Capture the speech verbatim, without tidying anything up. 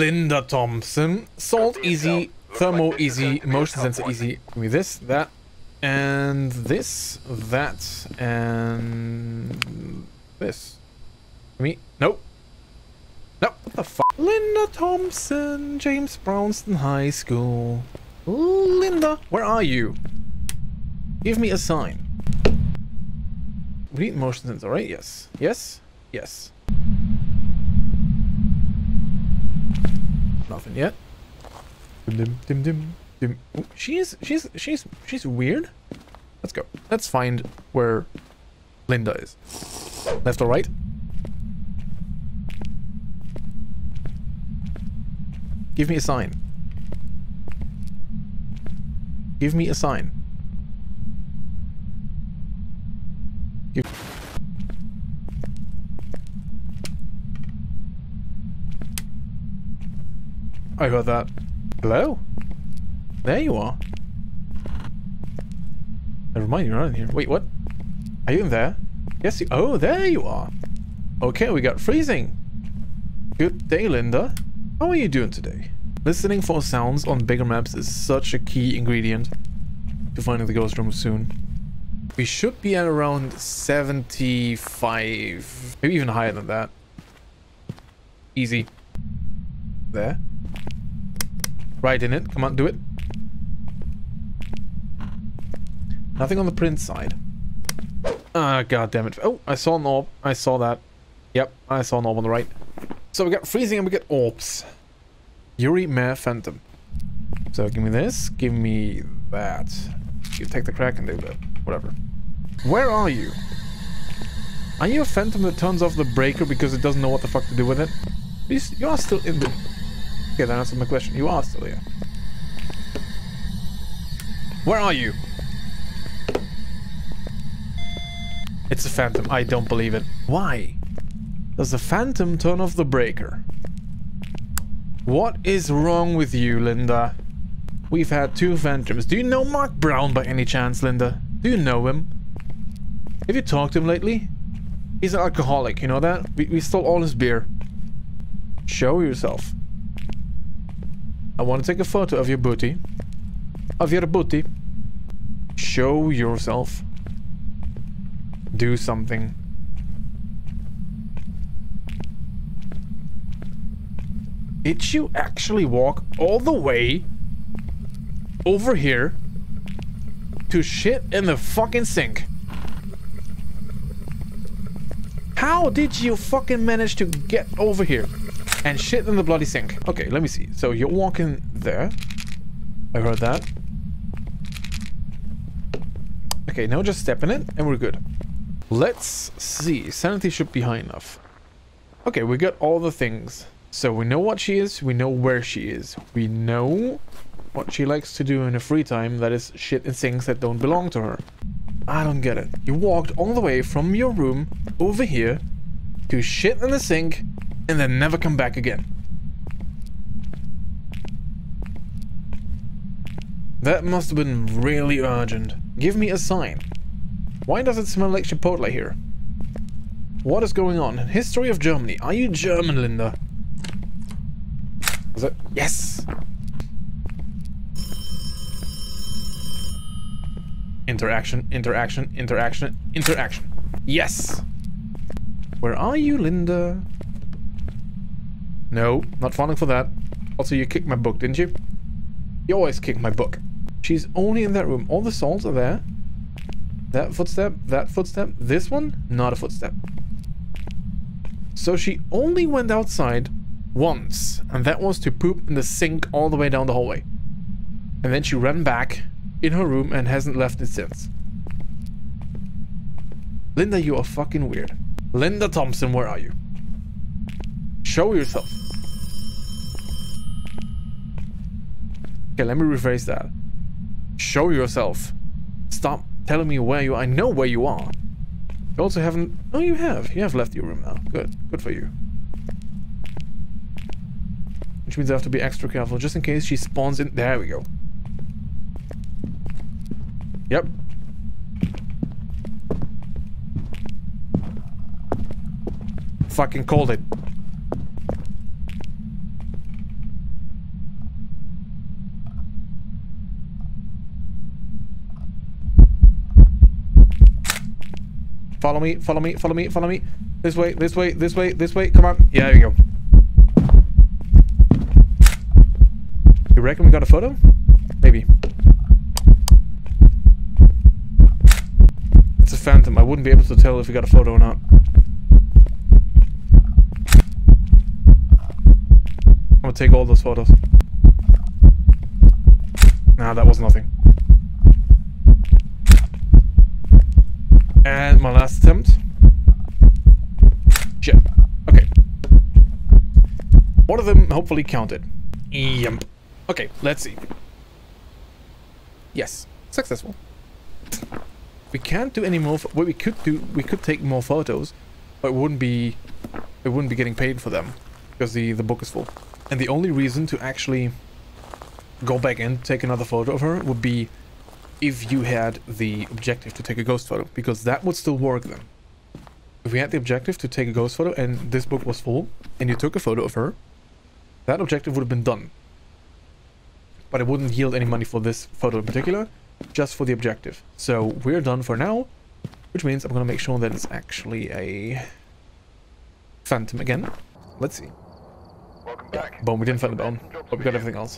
Linda Thompson, salt easy, thermal easy, motion sensor easy. Give me this, that, and this, that, and this. Me? Nope. Nope. What the fuck? Linda Thompson, James Brownstone High School. Ooh, Linda, where are you? Give me a sign. We need motion sensor, right? Yes. Yes. Yes. Nothing yet. Dim dim dim dim dim. Ooh, she's she's she's she's weird. Let's go. Let's find where Linda is. Left or right? Give me a sign. Give me a sign. Give I heard that. Hello? There you are. Never mind, you're not in here. Wait, what? Are you in there? Yes, you- Oh, there you are. Okay, we got freezing. Good day, Linda. How are you doing today? Listening for sounds on bigger maps is such a key ingredient to finding the ghost room soon. We should be at around seventy-five, maybe even higher than that. Easy. There. Right in it. Come on, do it. Nothing on the print side. Ah, god damn it. Oh, I saw an orb. I saw that. Yep, I saw an orb on the right. So we got freezing and we got orbs. Yuri Mare Phantom. So give me this. Give me that. You take the crack and do that. Whatever. Where are you? Are you a phantom that turns off the breaker because it doesn't know what the fuck to do with it? You are still in the... Okay, that answered my question. You are still here. Where are you? It's a phantom. I don't believe it. Why does the phantom turn off the breaker? What is wrong with you, Linda? We've had two phantoms. Do you know Mark Brown by any chance, Linda? Do you know him? Have you talked to him lately? He's an alcoholic, you know that? We, we stole all his beer. Show yourself. I want to take a photo of your booty. Of your booty. Show yourself. Do something. Did you actually walk all the way over here to shit in the fucking sink? How did you fucking manage to get over here and shit in the bloody sink? Okay, let me see. So you're walking there. I heard that. Okay, now just step in it and we're good. Let's see. Sanity should be high enough. Okay, we got all the things. So we know what she is. We know where she is. We know what she likes to do in her free time. That is shit in sinks that don't belong to her. I don't get it. You walked all the way from your room over here to shit in the sink and then never come back again. That must have been really urgent. Give me a sign. Why does it smell like Chipotle here? What is going on? History of Germany. Are you German, Linda? Was it? Yes! Interaction, interaction, interaction, interaction. Yes! Where are you, Linda? No, not falling for that. Also, you kicked my book, didn't you? You always kick my book. She's only in that room. All the salts are there. That footstep, that footstep, this one, not a footstep. So she only went outside once, and that was to poop in the sink all the way down the hallway. And then she ran back in her room and hasn't left it since. Linda, you are fucking weird. Linda Thompson, where are you? Show yourself. Okay, let me rephrase that. Show yourself. Stop telling me where you are. I know where you are. You also haven't... Oh, you have. You have left your room now. Good. Good for you. Which means I have to be extra careful just in case she spawns in... There we go. Yep. Fucking called it. Follow me, follow me, follow me, follow me. This way, this way, this way, this way. Come on. Yeah, there you go. You reckon we got a photo? Maybe. It's a phantom. I wouldn't be able to tell if we got a photo or not. I'm gonna take all those photos. Nah, that was nothing. And my last attempt. Shit. Okay. One of them hopefully counted. Yep. Okay, let's see. Yes, successful. We can't do any more. What we could do, we could take more photos, but it wouldn't be, it wouldn't be getting paid for them because the the book is full. And the only reason to actually go back and take another photo of her would be if you had the objective to take a ghost photo, because that would still work then. If we had the objective to take a ghost photo and this book was full and you took a photo of her, that objective would have been done. But it wouldn't yield any money for this photo in particular, just for the objective. So we're done for now, which means I'm going to make sure that it's actually a phantom again. Let's see. Welcome back. Boom, we didn't find the bone, but we got everything else.